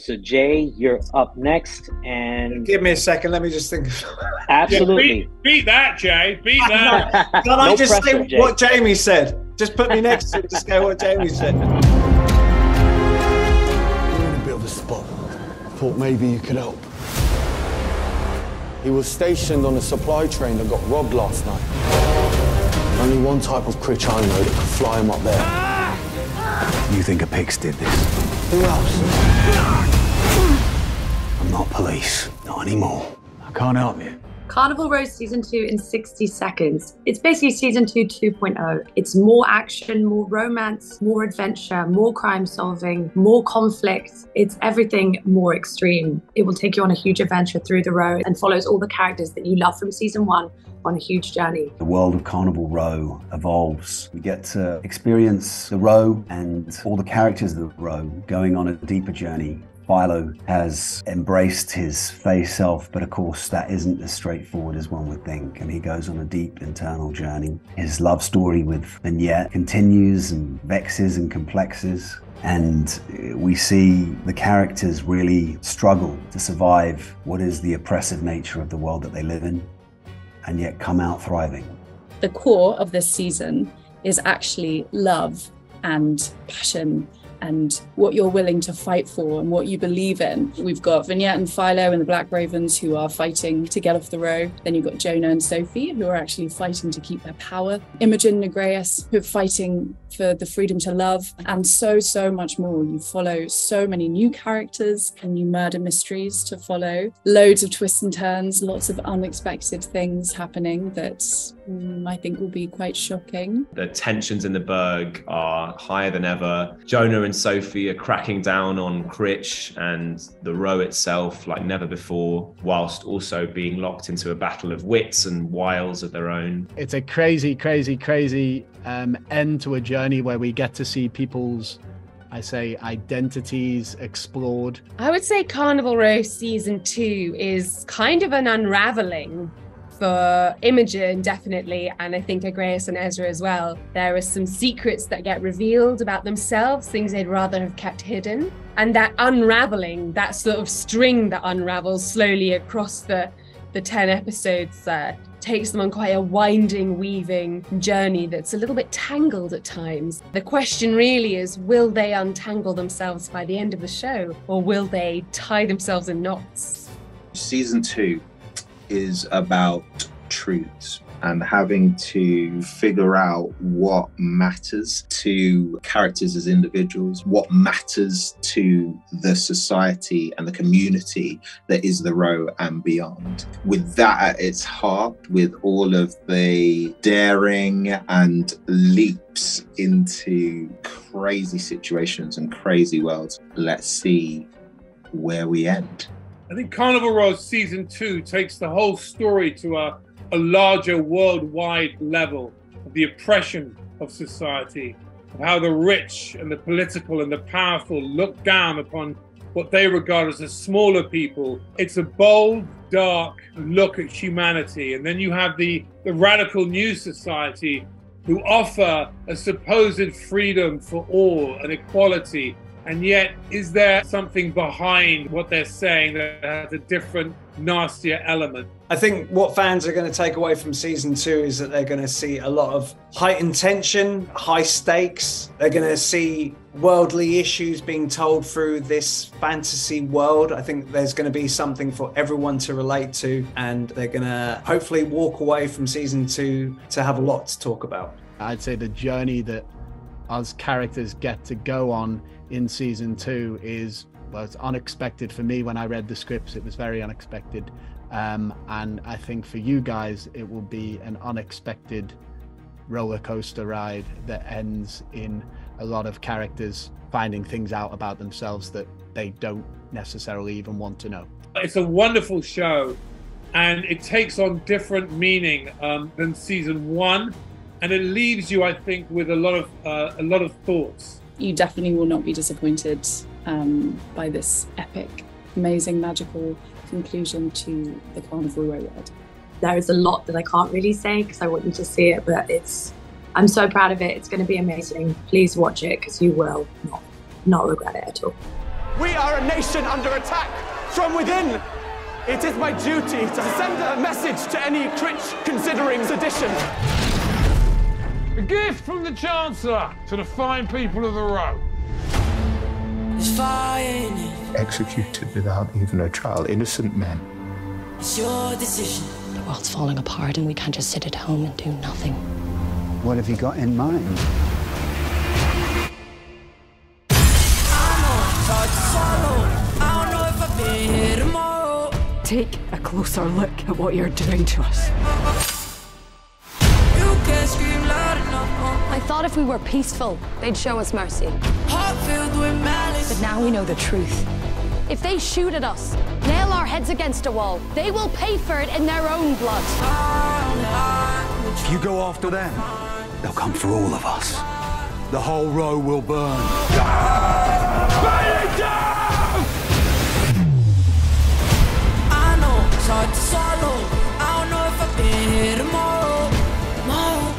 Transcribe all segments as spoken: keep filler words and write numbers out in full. So Jay, you're up next, and give me a second. Let me just think. Absolutely, yeah, beat, beat that, Jay. Beat that. Can no I just pressure, say Jay. What Jamie said? Just put me next to it. Just go what Jamie said. We're in a bit of a spot. Thought maybe you could help. He was stationed on a supply train that got robbed last night. Only one type of Critch I know that could fly him up there. Ah! You think a pig's did this? Who else? I'm not police. Not anymore. I can't help you. Carnival Row Season two in sixty seconds. It's basically Season two two point oh. It's more action, more romance, more adventure, more crime solving, more conflict. It's everything more extreme. It will take you on a huge adventure through the row and follows all the characters that you love from Season one on a huge journey. The world of Carnival Row evolves. We get to experience the row and all the characters of the row going on a deeper journey. Philo has embraced his fey self, but of course that isn't as straightforward as one would think, and he goes on a deep internal journey. His love story with Vignette continues and vexes and complexes, and we see the characters really struggle to survive what is the oppressive nature of the world that they live in, and yet come out thriving. The core of this season is actually love and passion, and what you're willing to fight for and what you believe in. We've got Vignette and Philo and the Black Ravens who are fighting to get off the row. Then you've got Jonah and Sophie who are actually fighting to keep their power. Imogen and Negreus who are fighting for the freedom to love, and so, so much more. You follow so many new characters and new murder mysteries to follow. Loads of twists and turns, lots of unexpected things happening that um, I think will be quite shocking. The tensions in the burg are higher than ever. Jonah and Sophie are cracking down on Critch and the row itself like never before, whilst also being locked into a battle of wits and wiles of their own. It's a crazy, crazy, crazy um, end to a journey where we get to see people's, I say, identities explored. I would say Carnival Row Season two is kind of an unravelling for Imogen, definitely, and I think Agreus and Ezra as well. There are some secrets that get revealed about themselves, things they'd rather have kept hidden. And that unraveling, that sort of string that unravels slowly across the, the ten episodes, uh, takes them on quite a winding, weaving journey that's a little bit tangled at times. The question really is, will they untangle themselves by the end of the show, or will they tie themselves in knots? Season two is about truths and having to figure out what matters to characters as individuals, what matters to the society and the community that is the row and beyond. With that at its heart, with all of the daring and leaps into crazy situations and crazy worlds, let's see where we end. I think Carnival Row Season two takes the whole story to a, a larger worldwide level of the oppression of society, of how the rich and the political and the powerful look down upon what they regard as the smaller people. It's a bold, dark look at humanity. And then you have the, the radical new society who offer a supposed freedom for all and equality. And yet, is there something behind what they're saying that has a different, nastier element? I think what fans are going to take away from season two is that they're going to see a lot of heightened tension, high stakes. They're going to see worldly issues being told through this fantasy world. I think there's going to be something for everyone to relate to, and they're going to hopefully walk away from season two to have a lot to talk about. I'd say the journey that us characters get to go on in season two is, well, it's unexpected for me. When I read the scripts, it was very unexpected. Um, and I think for you guys, it will be an unexpected roller coaster ride that ends in a lot of characters finding things out about themselves that they don't necessarily even want to know. It's a wonderful show, and it takes on different meaning um, than season one. And it leaves you, I think, with a lot of, uh, a lot of thoughts. You definitely will not be disappointed um, by this epic, amazing, magical conclusion to the Carnival Row world. There is a lot that I can't really say because I want you to see it, but it's, I'm so proud of it. It's going to be amazing. Please watch it because you will not, not regret it at all. We are a nation under attack from within. It is my duty to send a message to any Critch considering sedition. A gift from the Chancellor to the fine people of the Row. Executed without even a trial, innocent men. It's your decision. The world's falling apart and we can't just sit at home and do nothing. What have you got in mind? Take a closer look at what you're doing to us. I thought if we were peaceful, they'd show us mercy. But now we know the truth. If they shoot at us, nail our heads against a wall, they will pay for it in their own blood. If you go after them, they'll come for all of us. The whole row will burn. Burn it down!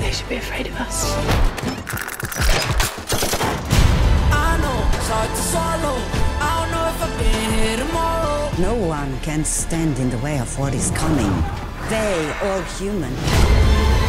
They should be afraid of us. No one can stand in the way of what is coming. They are human.